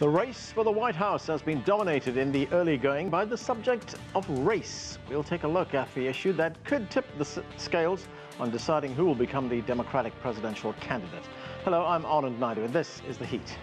The race for the White House has been dominated in the early going by the subject of race. We'll take a look at the issue that could tip the scales on deciding who will become the Democratic presidential candidate. Hello, I'm Anand Naidoo, and this is The Heat.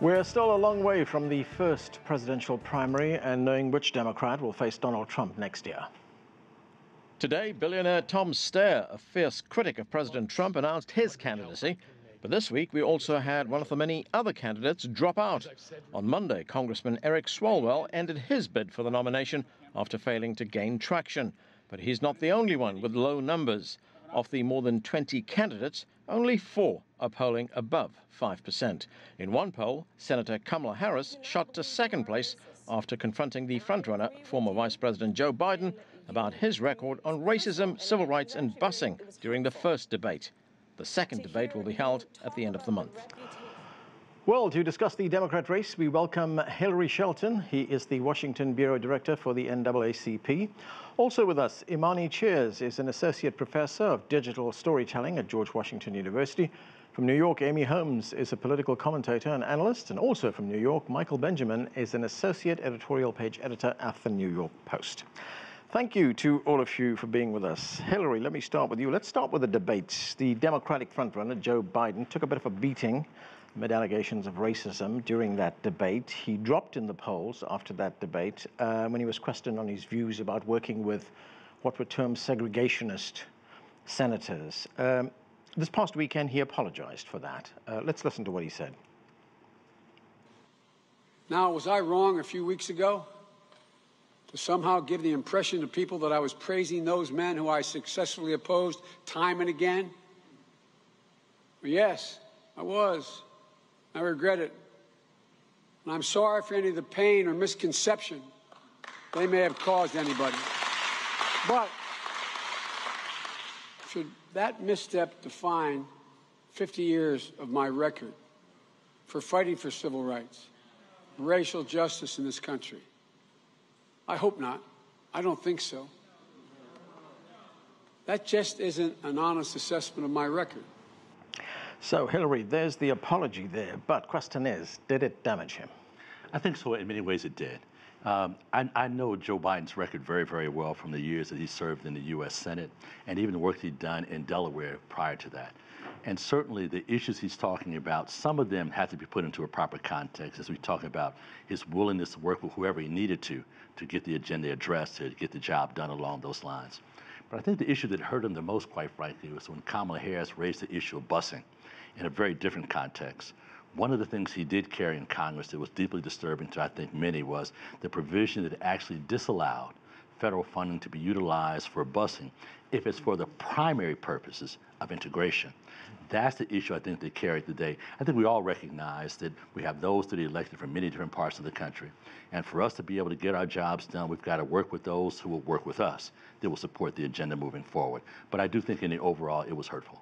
We're still a long way from the first presidential primary and knowing which Democrat will face Donald Trump next year. Today, billionaire Tom Steyer, a fierce critic of President Trump, announced his candidacy. But this week, we also had one of the many other candidates drop out. On Monday, Congressman Eric Swalwell ended his bid for the nomination after failing to gain traction. But he's not the only one with low numbers. Of the more than 20 candidates, only 4 are polling above 5%. In one poll, Senator Kamala Harris shot to second place after confronting the frontrunner, former Vice President Joe Biden, about his record on racism, civil rights and busing during the first debate. The second debate will be held at the end of the month. Well, to discuss the Democrat race, we welcome Hilary Shelton. He is the Washington Bureau Director for the NAACP. Also with us, Imani Cheers is an Associate Professor of Digital Storytelling at George Washington University. From New York, Amy Holmes is a political commentator and analyst. And also from New York, Michael Benjamin is an Associate Editorial Page Editor at the New York Post. Thank you to all of you for being with us. Hilary, let me start with you. Let's start with the debates. The Democratic frontrunner, Joe Biden, took a bit of a beating amid allegations of racism during that debate. He dropped in the polls after that debate when he was questioned on his views about working with what were termed segregationist senators. This past weekend, he apologized for that. Let's listen to what he said. Now, was I wrong a few weeks ago to somehow give the impression to people that I was praising those men who I successfully opposed time and again? Well, yes, I was. I regret it. And I'm sorry for any of the pain or misconception they may have caused anybody. But should that misstep define 50 years of my record for fighting for civil rights, racial justice in this country? I hope not. I don't think so. That just isn't an honest assessment of my record. So, Hilary, there's the apology there, but question is, did it damage him? I think so. In many ways, it did. I know Joe Biden's record very, very well from the years that he served in the U.S. Senate and even the work he'd done in Delaware prior to that. And certainly the issues he's talking about, some of them have to be put into a proper context as we talk about his willingness to work with whoever he needed to get the agenda addressed, to get the job done along those lines. But I think the issue that hurt him the most, quite frankly, was when Kamala Harris raised the issue of busing in a very different context. One of the things he did carry in Congress that was deeply disturbing to, I think, many was the provision that actually disallowed federal funding to be utilized for busing if it's for the primary purposes of integration. That's the issue I think they carried today. I think we all recognize that we have those that are elected from many different parts of the country. And for us to be able to get our jobs done, we've got to work with those who will work with us, that will support the agenda moving forward. But I do think in the overall, it was hurtful.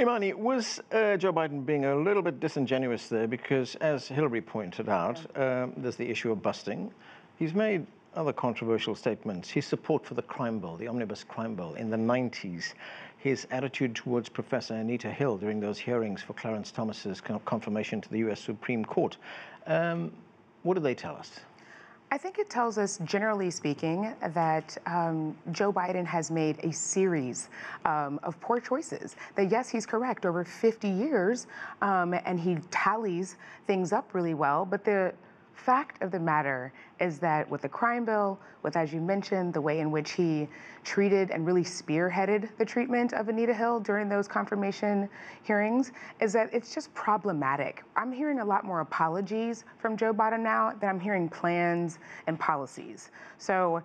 Imani, was Joe Biden being a little bit disingenuous there? Because as Hilary pointed out, there's the issue of busing. He's made other controversial statements. His support for the crime bill, the omnibus crime bill in the 90s, his attitude towards Professor Anita Hill during those hearings for Clarence Thomas's confirmation to the U.S. Supreme Court. What do they tell us? I think it tells us, generally speaking, that Joe Biden has made a series of poor choices. That, yes, he's correct, over 50 years, and he tallies things up really well, but the fact of the matter is that with the crime bill, with, as you mentioned, the way in which he treated and really spearheaded the treatment of Anita Hill during those confirmation hearings, is that it's just problematic. I'm hearing a lot more apologies from Joe Biden now than I'm hearing plans and policies. So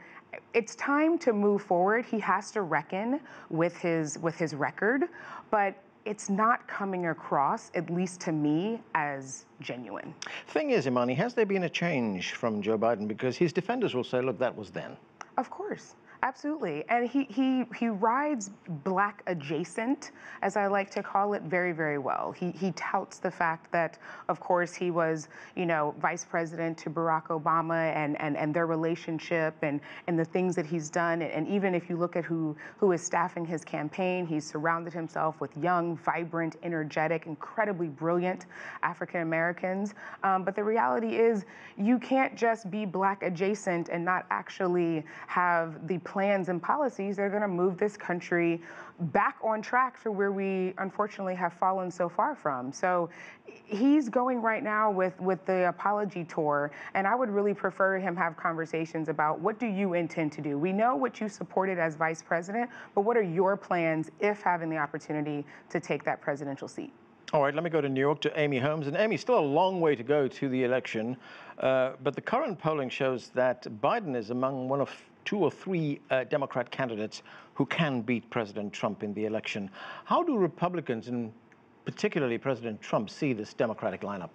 it's time to move forward. He has to reckon with his record, but it's not coming across, at least to me, as genuine. Thing is, Imani, has there been a change from Joe Biden? Because his defenders will say, look, that was then. Of course. Absolutely. And he rides black adjacent, as I like to call it, very, very well. He touts the fact that, of course, he was, you know, vice president to Barack Obama and their relationship and the things that he's done. And even if you look at who is staffing his campaign, he's surrounded himself with young, vibrant, energetic, incredibly brilliant African Americans. But the reality is you can't just be black adjacent and not actually have the plans and policies that are going to move this country back on track for where we unfortunately have fallen so far from. So he's going right now with the apology tour, and I would really prefer him have conversations about what do you intend to do? We know what you supported as vice president, but what are your plans if having the opportunity to take that presidential seat? All right, let me go to New York to Amy Holmes. And Amy, still a long way to go to the election, but the current polling shows that Biden is among one of two or three Democrat candidates who can beat President Trump in the election. How do Republicans, and particularly President Trump, see this Democratic lineup?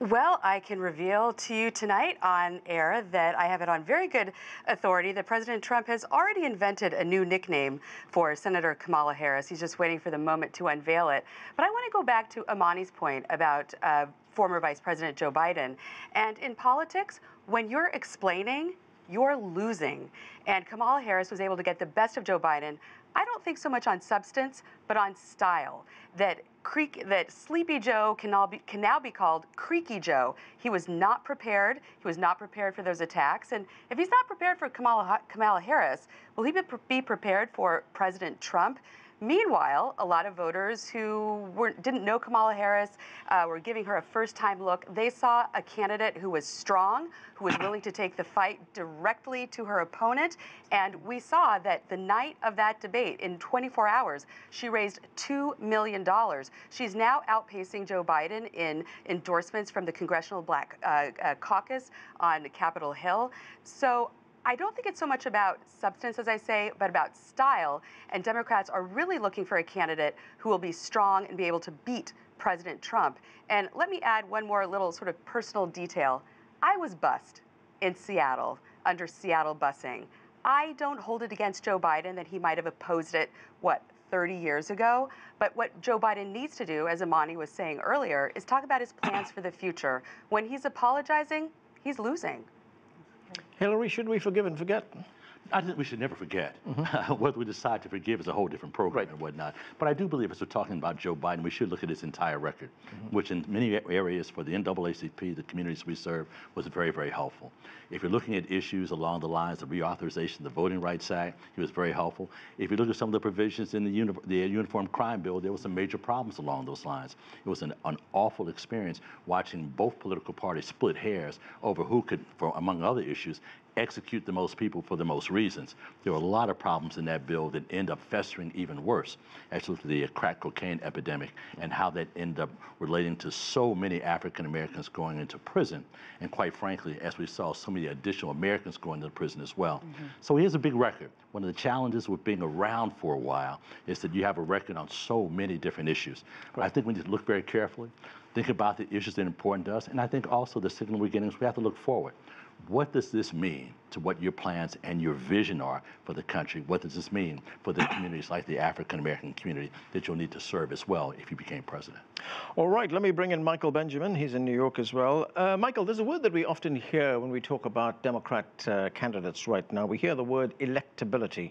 Well, I can reveal to you tonight on air that I have it on very good authority that President Trump has already invented a new nickname for Senator Kamala Harris. He's just waiting for the moment to unveil it. But I want to go back to Imani's point about former Vice President Joe Biden. And in politics, when you're explaining, you're losing. And Kamala Harris was able to get the best of Joe Biden, I don't think so much on substance, but on style. That Sleepy Joe can now be called Creaky Joe. He was not prepared. He was not prepared for those attacks. And if he's not prepared for Kamala Harris, will he be prepared for President Trump? Meanwhile, a lot of voters who didn't know Kamala Harris were giving her a first-time look. They saw a candidate who was strong, who was willing to take the fight directly to her opponent. And we saw that the night of that debate, in 24 hours, she raised $2 million. She's now outpacing Joe Biden in endorsements from the Congressional Black Caucus on Capitol Hill. So I don't think it's so much about substance, as I say, but about style. And Democrats are really looking for a candidate who will be strong and be able to beat President Trump. And let me add one more little sort of personal detail. I was bused in Seattle under Seattle busing. I don't hold it against Joe Biden that he might have opposed it, 30 years ago. But what Joe Biden needs to do, as Imani was saying earlier, is talk about his plans for the future. When he's apologizing, he's losing. Hillary, should we forgive and forget? I think we should never forget. Mm-hmm. Whether we decide to forgive is a whole different program and whatnot. But I do believe, as we're talking about Joe Biden, we should look at his entire record, mm-hmm. which in many areas for the NAACP, the communities we serve, was very, very helpful. If you're looking at issues along the lines of reauthorization of the Voting Rights Act, he was very helpful. If you look at some of the provisions in the Uniform Crime Bill, there were some major problems along those lines. It was an awful experience watching both political parties split hairs over who could, among other issues, execute the most people for the most reasons. There were a lot of problems in that bill that end up festering even worse. Actually, the crack cocaine epidemic and how that ended up relating to so many African Americans going into prison. And quite frankly, as we saw, so many additional Americans going into prison as well. Mm-hmm. So here's a big record. One of the challenges with being around for a while is that you have a record on so many different issues. But I think we need to look very carefully, think about the issues that are important to us, and I think also the signal we're getting is we have to look forward. What does this mean to what your plans and your vision are for the country? What does this mean for the communities like the African-American community that you'll need to serve as well if you became president? All right, let me bring in Michael Benjamin. He's in New York as well. Michael, there's a word that we often hear when we talk about Democrat candidates right now. We hear the word electability.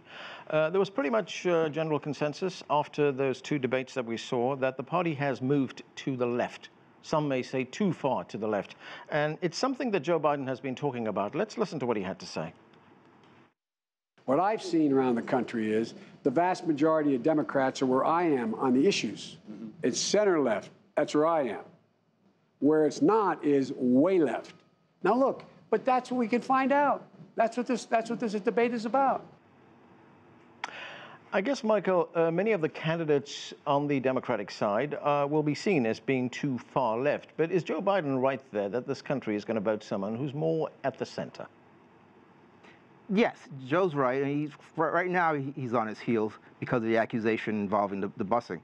There was pretty much general consensus after those two debates that we saw that the party has moved to the left. Some may say too far to the left. And it's something that Joe Biden has been talking about. Let's listen to what he had to say. What I've seen around the country is the vast majority of Democrats are where I am on the issues. Mm-hmm. It's center left. That's where I am. Where it's not is way left. Now, look, but that's what we can find out. That's what this debate is about. I guess, Michael, many of the candidates on the Democratic side will be seen as being too far left. But is Joe Biden right there that this country is going to vote someone who's more at the center? Yes, Joe's right. And right now, he's on his heels because of the accusation involving the busing.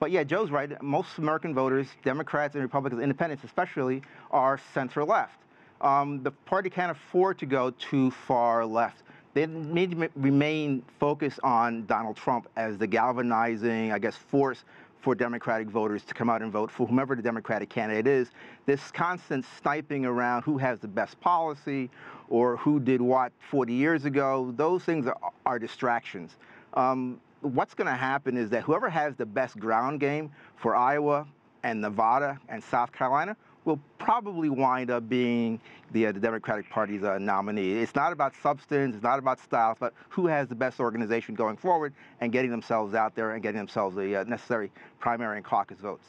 But yeah, Joe's right. Most American voters, Democrats and Republicans, independents especially, are center left. The party can't afford to go too far left. They need to remain focused on Donald Trump as the galvanizing, I guess, force for Democratic voters to come out and vote for whomever the Democratic candidate is. This constant sniping around who has the best policy or who did what 40 years ago, those things are distractions. What's going to happen is that whoever has the best ground game for Iowa and Nevada and South Carolina will probably wind up being the Democratic Party's nominee. It's not about substance, it's not about style, it's about who has the best organization going forward and getting themselves out there and getting themselves the necessary primary and caucus votes.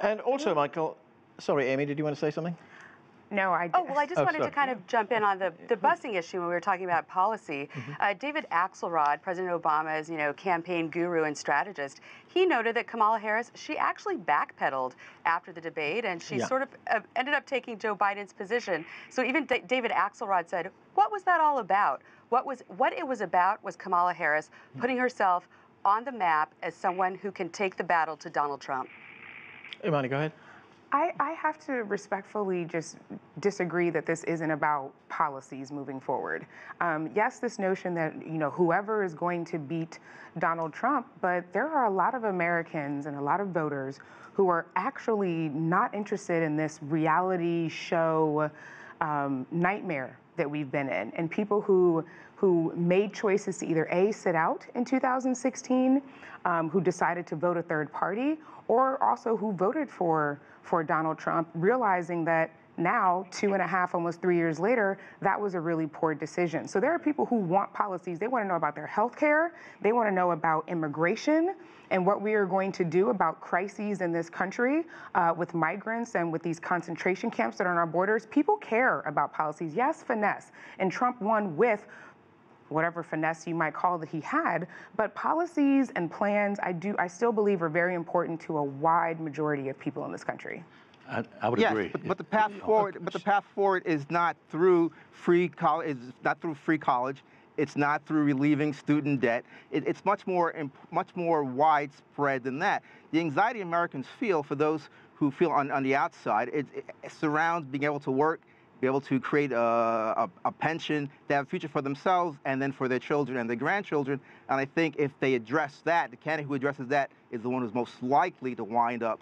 And also, Michael, sorry, Amy, did you want to say something? No, I didn't. Oh, well, I just wanted to kind of jump in on the busing issue when we were talking about policy. David Axelrod, President Obama's, you know, campaign guru and strategist, he noted that Kamala Harris, she actually backpedaled after the debate, and she sort of ended up taking Joe Biden's position. So even David Axelrod said, what was that all about? What it was about was Kamala Harris putting herself on the map as someone who can take the battle to Donald Trump. Imani, go ahead. I have to respectfully just disagree that this isn't about policies moving forward. Yes, this notion that, you know, whoever is going to beat Donald Trump, but there are a lot of Americans and a lot of voters who are actually not interested in this reality show nightmare that we've been in, and people who made choices to either A, sit out in 2016, who decided to vote a third party, or also who voted for Donald Trump, realizing that now, 2.5, almost 3 years later, that was a really poor decision. So there are people who want policies. They want to know about their health care. They want to know about immigration and what we are going to do about crises in this country with migrants and with these concentration camps that are on our borders. People care about policies. Yes, finesse. And Trump won with whatever finesse you might call that he had, but policies and plans, I still believe, are very important to a wide majority of people in this country. I would agree. But the path forward, is not through free college. It's not through relieving student debt. It's much more widespread than that. The anxiety Americans feel, for those who feel on the outside, it surrounds being able to work, be able to create a pension, to have a future for themselves and then for their children and their grandchildren. And I think if they address that, the candidate who addresses that is the one who's most likely to wind up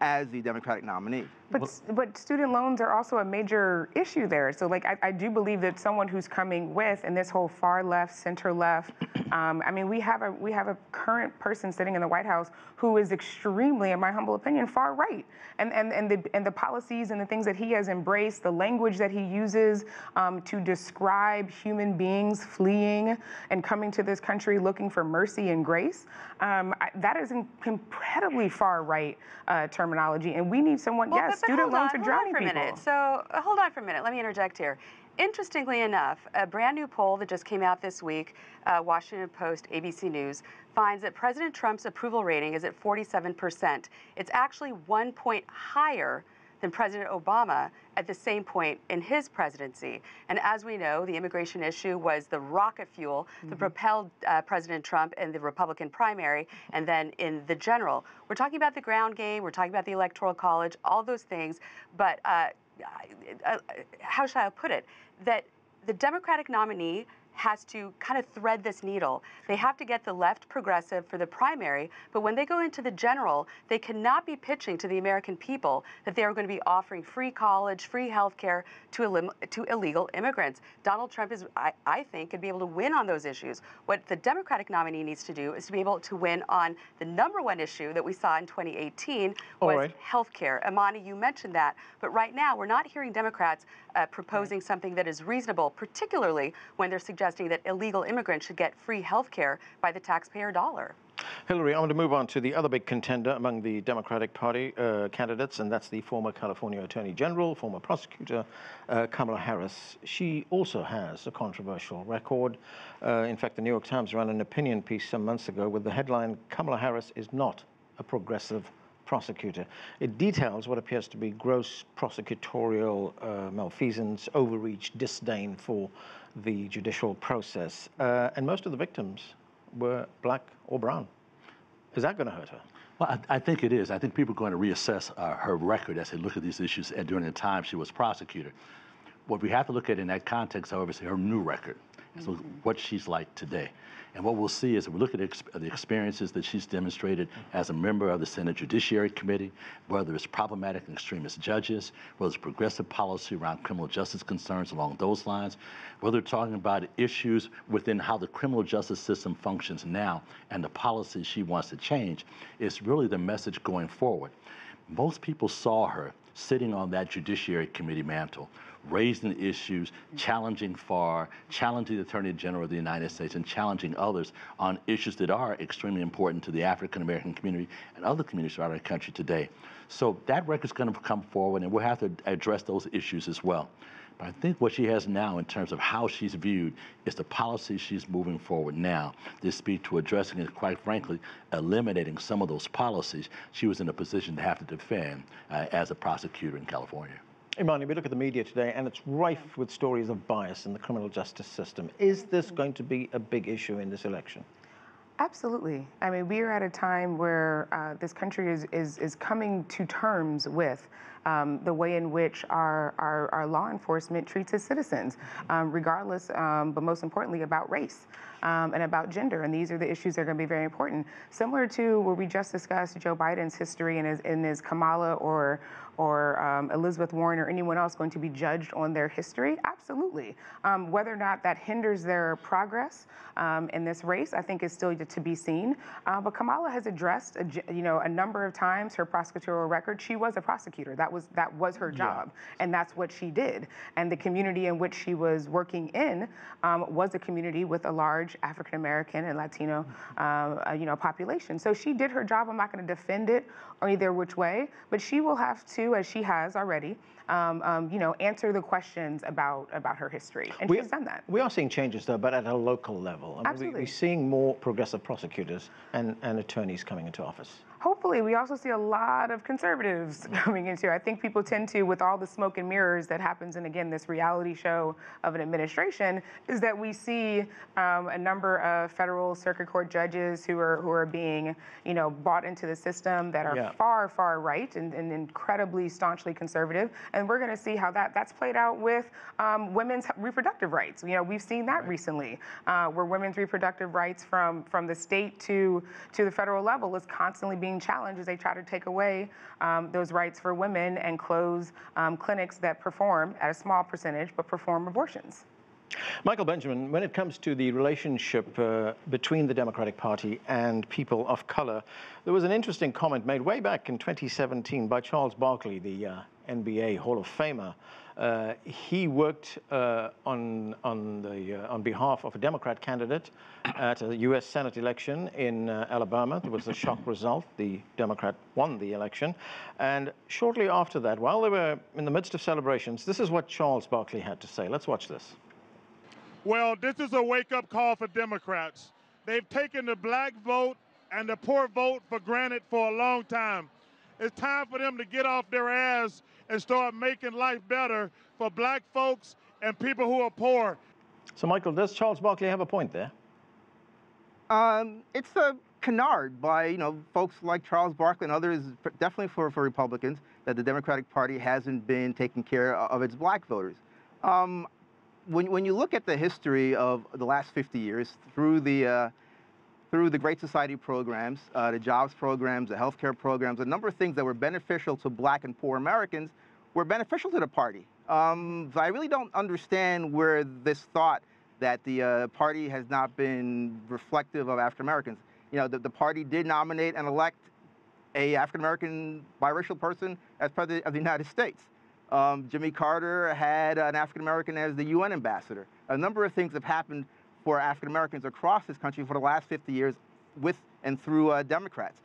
as the Democratic nominee. But student loans are also a major issue there. So, like, I do believe that someone who's coming with, and this whole far left, center left, I mean, we have a current person sitting in the White House who is extremely, in my humble opinion, far right. And the policies and the things that he has embraced, the language that he uses to describe human beings fleeing and coming to this country looking for mercy and grace, that is incredibly far right terminology. And we need someone, well, yes, student loans are drowning people. So hold on for a minute. Let me interject here. Interestingly enough, a brand new poll that just came out this week, Washington Post, ABC News, finds that President Trump's approval rating is at 47%. It's actually 1 point higher than President Obama at the same point in his presidency. And as we know, the immigration issue was the rocket fuel that propelled President Trump in the Republican primary and then in the general. We're talking about the ground game, we're talking about the Electoral College, all those things, but how shall I put it, that the Democratic nominee has to kind of thread this needle. They have to get the left progressive for the primary, but when they go into the general, they cannot be pitching to the American people that they are going to be offering free college, free health care to illegal immigrants. Donald Trump is, I think, could be able to win on those issues. What the Democratic nominee needs to do is to be able to win on the number one issue that we saw in 2018 was health care. Imani, you mentioned that, but right now we're not hearing Democrats proposing something that is reasonable, particularly when they're suggesting that illegal immigrants should get free health care by the taxpayer dollar. Hillary, I want to move on to the other big contender among the Democratic Party candidates, and that's the former California Attorney General, former prosecutor, Kamala Harris. She also has a controversial record. In fact, the New York Times ran an opinion piece some months ago with the headline, "Kamala Harris is not a progressive prosecutor." It details what appears to be gross prosecutorial malfeasance, overreach, disdain for the judicial process. And most of the victims were black or brown. Is that going to hurt her? Well, I think it is. I think people are going to reassess her record as they look at these issues during the time she was prosecutor. What we have to look at in that context, however, is her new record. So what she's like today. And what we'll see is if we look at the experiences that she's demonstrated as a member of the Senate Judiciary Committee, whether it's problematic and extremist judges, whether it's progressive policy around criminal justice concerns along those lines, whether talking about issues within how the criminal justice system functions now and the policies she wants to change, it's really the message going forward. Most people saw her sitting on that Judiciary Committee mantle, raising issues, challenging FAR, challenging the Attorney General of the United States, and challenging others on issues that are extremely important to the African-American community and other communities around our country today. So that record's going to come forward, and we'll have to address those issues as well. But I think what she has now in terms of how she's viewed is the policies she's moving forward now. This speak to addressing and, quite frankly, eliminating some of those policies she was in a position to have to defend as a prosecutor in California. Imani, we look at the media today, and it's rife with stories of bias in the criminal justice system. Is this going to be a big issue in this election? Absolutely. I mean, we are at a time where this country is coming to terms with the way in which our law enforcement treats its citizens, regardless, but most importantly, about race and about gender. And these are the issues that are going to be very important. Similar to where we just discussed Joe Biden's history, and is Kamala or Elizabeth Warren or anyone else going to be judged on their history? Absolutely. Whether or not that hinders their progress in this race, I think is still to be seen. But Kamala has addressed, a number of times her prosecutorial record. She was a prosecutor. That was her job, and that's what she did. And the community in which she was working in was a community with a large African American and Latino, population. So she did her job. I'm not going to defend it or either which way, but she will have to, as she has already, answer the questions about her history, and she's done that. We are seeing changes, though, but at a local level. I mean, absolutely. We're seeing more progressive prosecutors and attorneys coming into office. Hopefully. We also see a lot of conservatives coming into. I think people tend to, with all the smoke and mirrors that happens, and again, this reality show of an administration, is that we see a number of federal circuit court judges who are being, bought into the system that are far, far right and incredibly staunchly conservative. And we're going to see how that's played out with women's reproductive rights. We've seen that recently, where women's reproductive rights from the state to the federal level is constantly being challenged as they try to take away those rights for women and close clinics that perform, at a small percentage, but perform abortions. Michael Benjamin, when it comes to the relationship between the Democratic Party and people of color, there was an interesting comment made way back in 2017 by Charles Barkley, the NBA Hall of Famer. He worked on behalf of a Democrat candidate at a U.S. Senate election in Alabama. There was a shock result. The Democrat won the election. And shortly after that, while they were in the midst of celebrations, this is what Charles Barkley had to say. Let's watch this. Well, this is a wake-up call for Democrats. They've taken the black vote and the poor vote for granted for a long time. It's time for them to get off their ass and start making life better for black folks and people who are poor. So, Michael, does Charles Barkley have a point there? It's a canard by, folks like Charles Barkley and others, definitely for Republicans, that the Democratic Party hasn't been taking care of its black voters. When you look at the history of the last 50 years through the Great Society programs, the jobs programs, the healthcare programs, a number of things that were beneficial to black and poor Americans were beneficial to the party. So I really don't understand where this thought that the party has not been reflective of African Americans. The party did nominate and elect a African American biracial person as president of the United States. Jimmy Carter had an African American as the UN ambassador. A number of things have happened for African Americans across this country for the last 50 years with and through Democrats.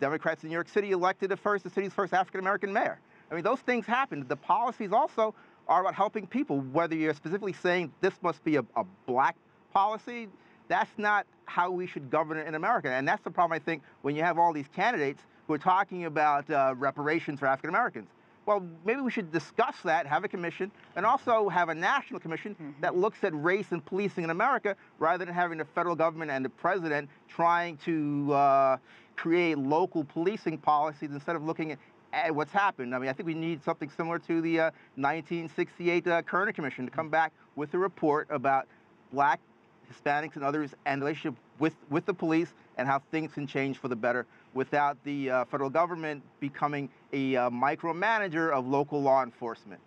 Democrats in New York City elected the city's first African American mayor. I mean, those things happened. The policies also are about helping people, whether you're specifically saying this must be a black policy. That's not how we should govern in America. And that's the problem, I think, when you have all these candidates who are talking about reparations for African Americans. Well, maybe we should discuss that, have a commission, and also have a national commission that looks at race and policing in America, rather than having the federal government and the president trying to create local policing policies instead of looking at what's happened. I mean, I think we need something similar to the 1968 Kerner Commission to come back with a report about black Hispanics and others, and the relationship with the police, and how things can change for the better without the federal government becoming a micromanager of local law enforcement.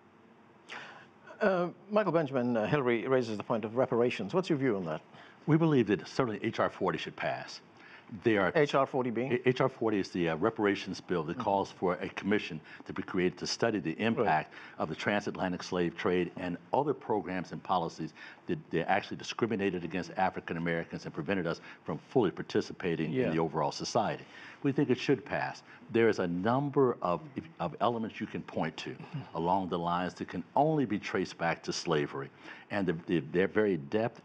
Michael Benjamin, Hillary raises the point of reparations. What's your view on that? We believe that certainly H.R. 40 should pass. H.R. 40 being? H.R. 40 is the reparations bill that calls for a commission to be created to study the impact of the transatlantic slave trade and other programs and policies that, actually discriminated against African Americans and prevented us from fully participating in the overall society. We think it should pass. There is a number of elements you can point to along the lines that can only be traced back to slavery, and their very depth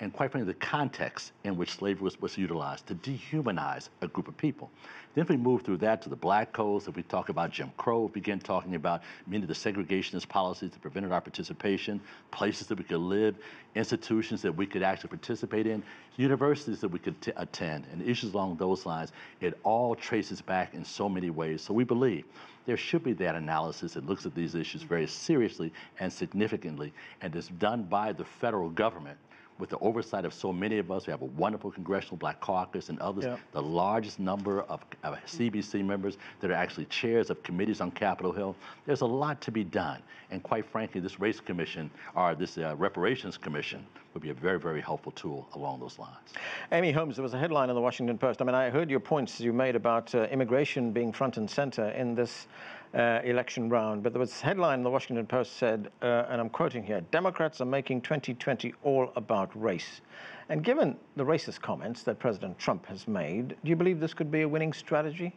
and quite frankly, the context in which slavery was utilized to dehumanize a group of people. Then if we move through that to the Black Codes, if we talk about Jim Crow, begin talking about many of the segregationist policies that prevented our participation, places that we could live, institutions that we could actually participate in, universities that we could attend, and issues along those lines, it all traces back in so many ways. So we believe there should be that analysis that looks at these issues very seriously and significantly, and is done by the federal government with the oversight of so many of us. We have a wonderful Congressional Black Caucus and others, the largest number of CBC members that are actually chairs of committees on Capitol Hill. There's a lot to be done. And quite frankly, this race commission, or this reparations commission, would be a very, very helpful tool along those lines. Amy Holmes, there was a headline in the Washington Post. I mean, I heard your points you made about immigration being front and center in this election round, but there was a headline in the Washington Post said, and I'm quoting here, "Democrats are making 2020 all about race." And given the racist comments that President Trump has made, do you believe this could be a winning strategy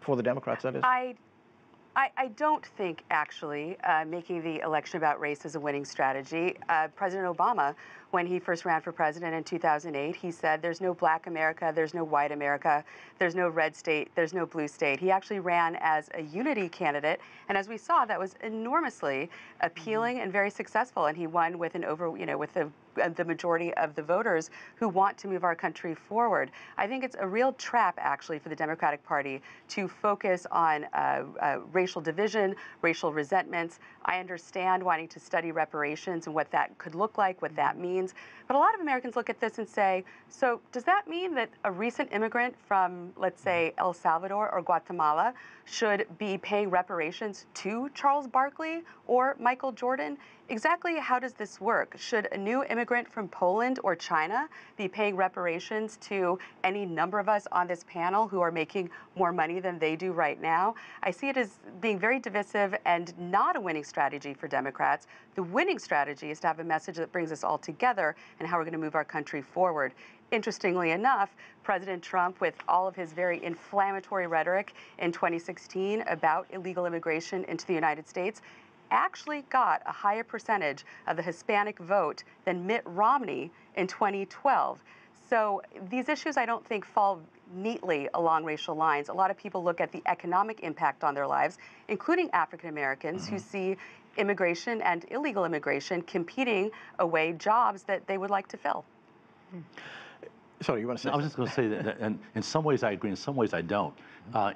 for the Democrats, that is? I don't think, actually, making the election about race is a winning strategy. President Obama, when he first ran for president in 2008, he said there's no black America, there's no white America, there's no red state, there's no blue state. He actually ran as a unity candidate, and as we saw, that was enormously appealing and very successful, and he won with an over, with the majority of the voters who want to move our country forward. I think it's a real trap, actually, for the Democratic Party to focus on racial division, racial resentments. I understand wanting to study reparations and what that could look like, what that means. But a lot of Americans look at this and say, so does that mean that a recent immigrant from, let's say, El Salvador or Guatemala should be paying reparations to Charles Barkley or Michael Jordan? Exactly how does this work? Should a new immigrant from Poland or China be paying reparations to any number of us on this panel who are making more money than they do right now? I see it as being very divisive and not a winning strategy for Democrats. The winning strategy is to have a message that brings us all together and how we're going to move our country forward. Interestingly enough, President Trump, with all of his very inflammatory rhetoric in 2016 about illegal immigration into the United States, actually got a higher percentage of the Hispanic vote than Mitt Romney in 2012. So these issues, I don't think, fall neatly along racial lines. A lot of people look at the economic impact on their lives, including African Americans, who see immigration and illegal immigration competing away jobs that they would like to fill. Sorry, you want to say? No, I was just going to say that, and in some ways I agree, in some ways I don't.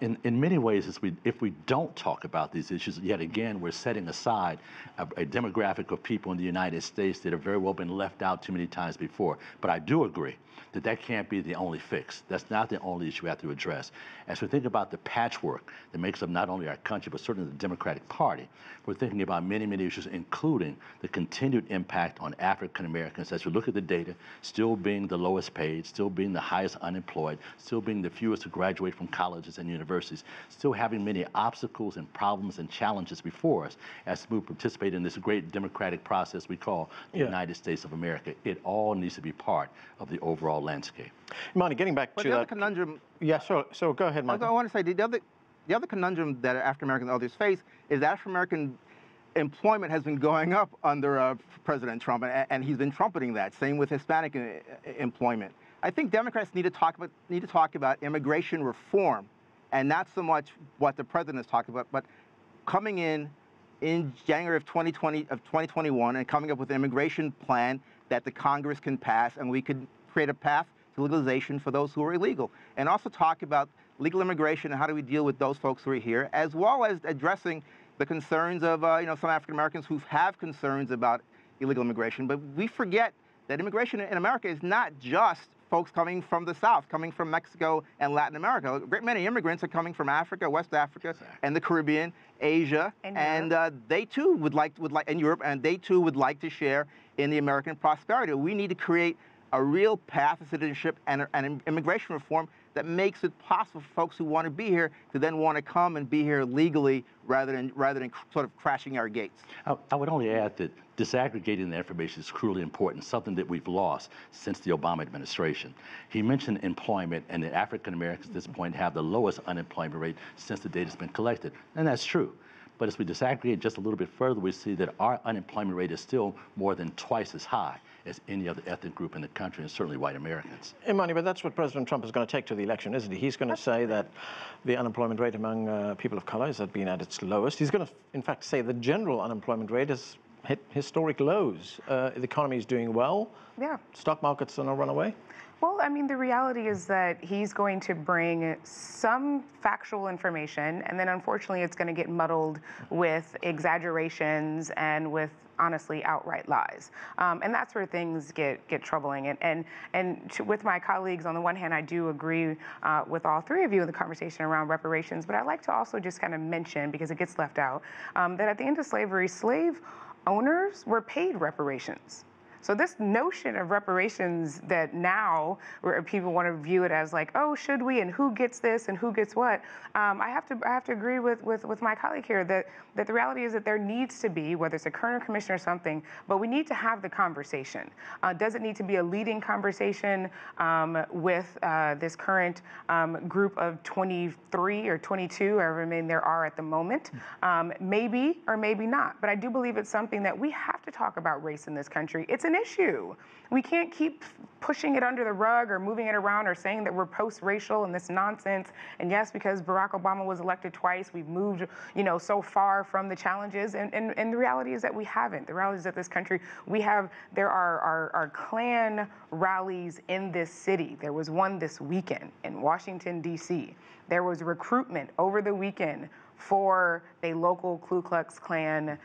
In many ways, if we don't talk about these issues, yet again, we're setting aside a demographic of people in the United States that have very well been left out too many times before. But I do agree that that can't be the only fix. That's not the only issue we have to address. As we think about the patchwork that makes up not only our country, but certainly the Democratic Party, we're thinking about many, many issues, including the continued impact on African Americans. As we look at the data, still being the lowest paid, still being the highest unemployed, still being the fewest to graduate from colleges and universities, still having many obstacles and problems and challenges before us as we participate in this great democratic process we call the United States of America. It all needs to be part of the overall landscape. Imani, getting back to the other conundrum. Yeah, so go ahead, Michael. I want to say the other conundrum that African Americans and others face is that African American employment has been going up under President Trump, and he's been trumpeting that. Same with Hispanic employment. I think Democrats need to talk about immigration reform, and not so much what the president is talking about, but coming in January of 2021 and coming up with an immigration plan that the Congress can pass, and we could create a path to legalization for those who are illegal, and also talk about legal immigration and how do we deal with those folks who are here, as well as addressing the concerns of some African Americans who have concerns about illegal immigration. But we forget that immigration in America is not just folks coming from the South, coming from Mexico and Latin America. A great many immigrants are coming from Africa, West Africa, and the Caribbean, Asia, and they too would like, and Europe, and they too would like to share in the American prosperity. We need to create a real path to citizenship and immigration reform that makes it possible for folks who want to be here to then want to come and be here legally rather than sort of crashing our gates. I would only add that disaggregating the information is crucially important, something that we've lost since the Obama administration. He mentioned employment, and the African Americans at this point have the lowest unemployment rate since the data's been collected, and that's true. But as we disaggregate just a little bit further, we see that our unemployment rate is still more than twice as high as any other ethnic group in the country, and certainly white Americans. Imani, but that's what President Trump is going to take to the election, isn't he? He's going to say that the unemployment rate among people of color has been at its lowest. He's going to, in fact, say the general unemployment rate has hit historic lows. The economy is doing well. Yeah. Stock markets are not run away. Well, I mean, the reality is that he's going to bring some factual information, and then unfortunately it's going to get muddled with exaggerations and with, honestly, outright lies. And that's where things get troubling. And with my colleagues, on the one hand, I do agree with all three of you in the conversation around reparations, but I'd like to also just kind of mention, because it gets left out, that at the end of slavery, slave owners were paid reparations. So this notion of reparations that now where people want to view it as like, oh, should we, and who gets this and who gets what, I have to agree with my colleague here that the reality is that there needs to be, whether it's a Kerner Commission or something, but we need to have the conversation. Does it need to be a leading conversation with this current group of 23 or 22, however many there are at the moment? Maybe or maybe not. But I do believe it's something that we have to talk about race in this country. It's an issue. We can't keep pushing it under the rug or moving it around or saying that we're post-racial and this nonsense. And yes, because Barack Obama was elected twice, we've moved, you know, so far from the challenges. And the reality is that we haven't. The reality is that this country, there are Klan rallies in this city. There was one this weekend in Washington, D.C. There was recruitment over the weekend for a local Ku Klux Klan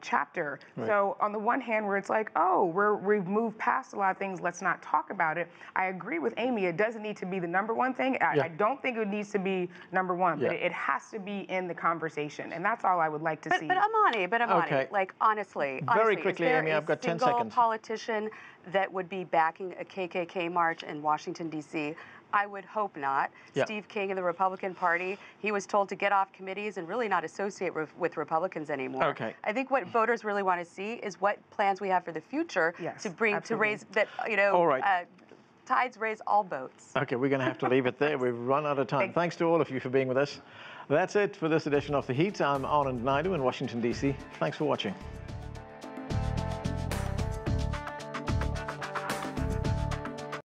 chapter. Right. So on the one hand, where it's like, oh, we've moved past a lot of things, let's not talk about it. I agree with Amy, it doesn't need to be the number one thing. I don't think it needs to be number one, but it has to be in the conversation. And that's all I would like to see. But Imani, okay. Like, honestly. Very quickly, Amy, I've got 10 seconds. Is there a single politician that would be backing a KKK march in Washington, D.C.? I would hope not. Yeah. Steve King and the Republican Party, he was told to get off committees and really not associate with Republicans anymore. Okay. I think what voters really want to see is what plans we have for the future to raise that, you know, all right. Tides raise all boats. Okay, we're going to have to leave it there. We've run out of time. Thanks to all of you for being with us. That's it for this edition of The Heat. I'm Anand Naidoo in Washington, D.C. Thanks for watching.